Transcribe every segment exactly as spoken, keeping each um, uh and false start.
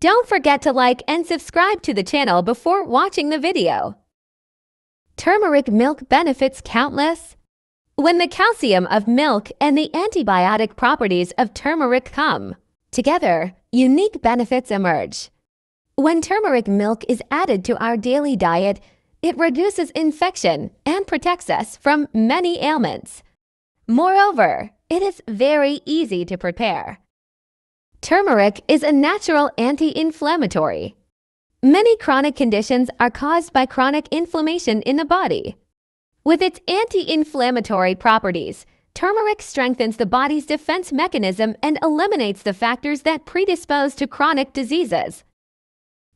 Don't forget to like and subscribe to the channel before watching the video. Turmeric milk benefits countless. When the calcium of milk and the antibiotic properties of turmeric come together, unique benefits emerge. When turmeric milk is added to our daily diet, it reduces infection and protects us from many ailments. Moreover, it is very easy to prepare. Turmeric is a natural anti-inflammatory. Many chronic conditions are caused by chronic inflammation in the body. With its anti-inflammatory properties, turmeric strengthens the body's defense mechanism and eliminates the factors that predispose to chronic diseases.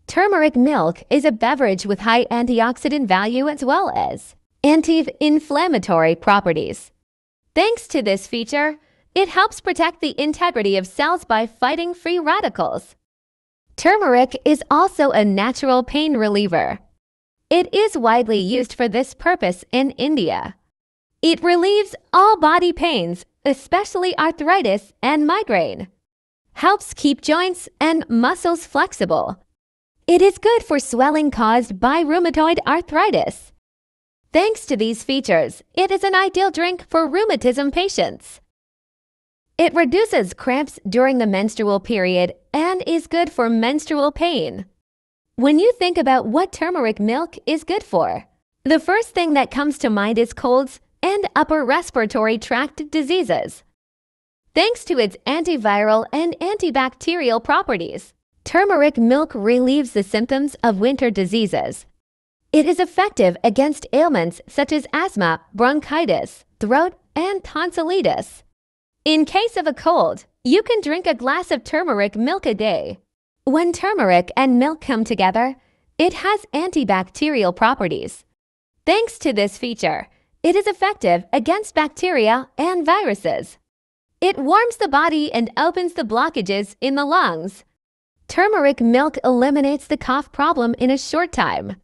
Turmeric milk is a beverage with high antioxidant value as well as anti-inflammatory properties. Thanks to this feature, it helps protect the integrity of cells by fighting free radicals. Turmeric is also a natural pain reliever. It is widely used for this purpose in India. It relieves all body pains, especially arthritis and migraine. Helps keep joints and muscles flexible. It is good for swelling caused by rheumatoid arthritis. Thanks to these features, it is an ideal drink for rheumatism patients. It reduces cramps during the menstrual period and is good for menstrual pain. When you think about what turmeric milk is good for, the first thing that comes to mind is colds and upper respiratory tract diseases. Thanks to its antiviral and antibacterial properties, turmeric milk relieves the symptoms of winter diseases. It is effective against ailments such as asthma, bronchitis, throat, and tonsillitis. In case of a cold, you can drink a glass of turmeric milk a day. When turmeric and milk come together, it has antibacterial properties. Thanks to this feature, it is effective against bacteria and viruses. It warms the body and opens the blockages in the lungs. Turmeric milk eliminates the cough problem in a short time.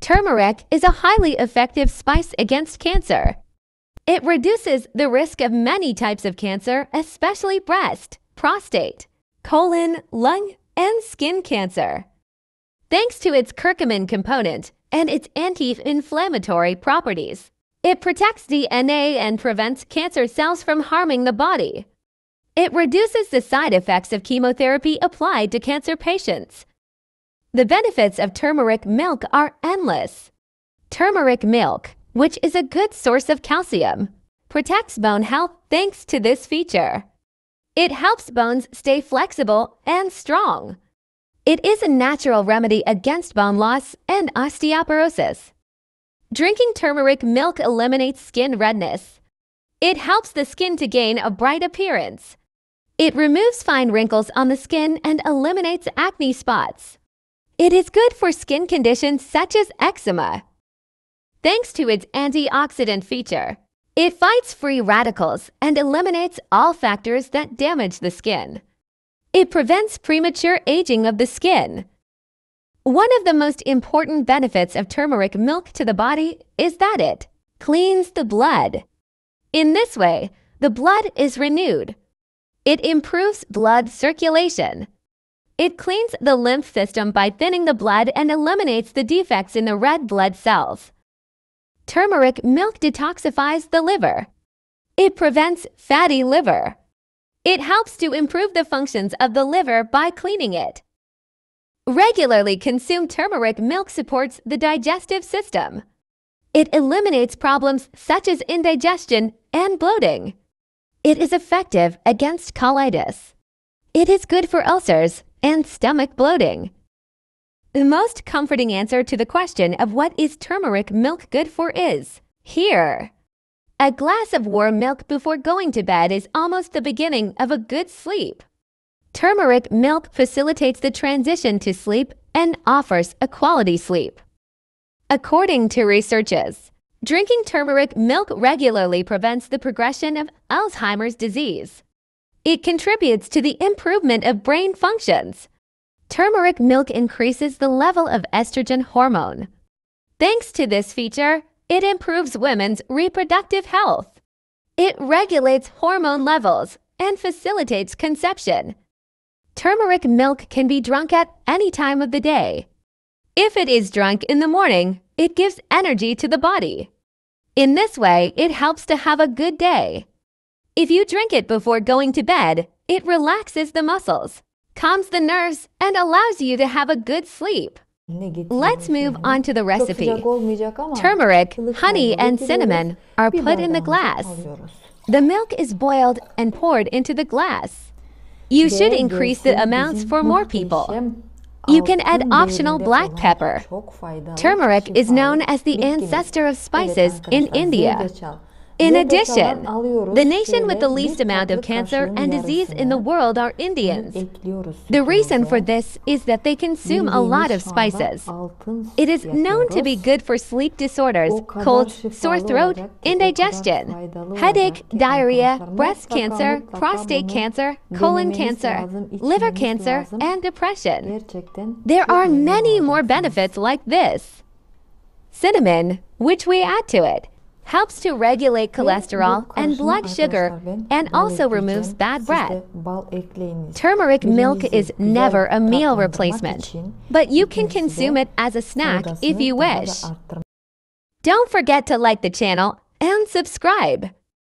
Turmeric is a highly effective spice against cancer. It reduces the risk of many types of cancer, especially breast, prostate, colon, lung, and skin cancer. Thanks to its curcumin component and its anti-inflammatory properties, it protects D N A and prevents cancer cells from harming the body. It reduces the side effects of chemotherapy applied to cancer patients. The benefits of turmeric milk are endless. Turmeric milk, which is a good source of calcium, protects bone health thanks to this feature. It helps bones stay flexible and strong. It is a natural remedy against bone loss and osteoporosis. Drinking turmeric milk eliminates skin redness. It helps the skin to gain a bright appearance. It removes fine wrinkles on the skin and eliminates acne spots. It is good for skin conditions such as eczema. Thanks to its antioxidant feature, it fights free radicals and eliminates all factors that damage the skin. It prevents premature aging of the skin. One of the most important benefits of turmeric milk to the body is that it cleans the blood. In this way, the blood is renewed. It improves blood circulation. It cleans the lymph system by thinning the blood and eliminates the defects in the red blood cells. Turmeric milk detoxifies the liver. It prevents fatty liver. It helps to improve the functions of the liver by cleaning it. Regularly consumed turmeric milk supports the digestive system. It eliminates problems such as indigestion and bloating. It is effective against colitis. It is good for ulcers and stomach bloating. The most comforting answer to the question of what is turmeric milk good for is here. A glass of warm milk before going to bed is almost the beginning of a good sleep. Turmeric milk facilitates the transition to sleep and offers a quality sleep. According to researchers, drinking turmeric milk regularly prevents the progression of Alzheimer's disease. It contributes to the improvement of brain functions. Turmeric milk increases the level of estrogen hormone, Thanks to this feature, it improves women's reproductive health. It regulates hormone levels and facilitates conception. Turmeric milk can be drunk at any time of the day. If it is drunk in the morning, it gives energy to the body. In this way, it helps to have a good day. If you drink it before going to bed, it relaxes the muscles, calms the nerves, and allows you to have a good sleep. Let's move on to the recipe. Turmeric, honey, and cinnamon are put in the glass. The milk is boiled and poured into the glass. You should increase the amounts for more people. You can add optional black pepper. Turmeric is known as the ancestor of spices in India. In addition, the nation with the least amount of cancer and disease in the world are Indians. The reason for this is that they consume a lot of spices. It is known to be good for sleep disorders, colds, sore throat, indigestion, headache, diarrhea, breast cancer, prostate cancer, colon cancer, liver cancer, and depression. There are many more benefits like this. Cinnamon, which we add to it, helps to regulate cholesterol and blood sugar and also removes bad breath. Turmeric milk is never a meal replacement, but you can consume it as a snack if you wish. Don't forget to like the channel and subscribe.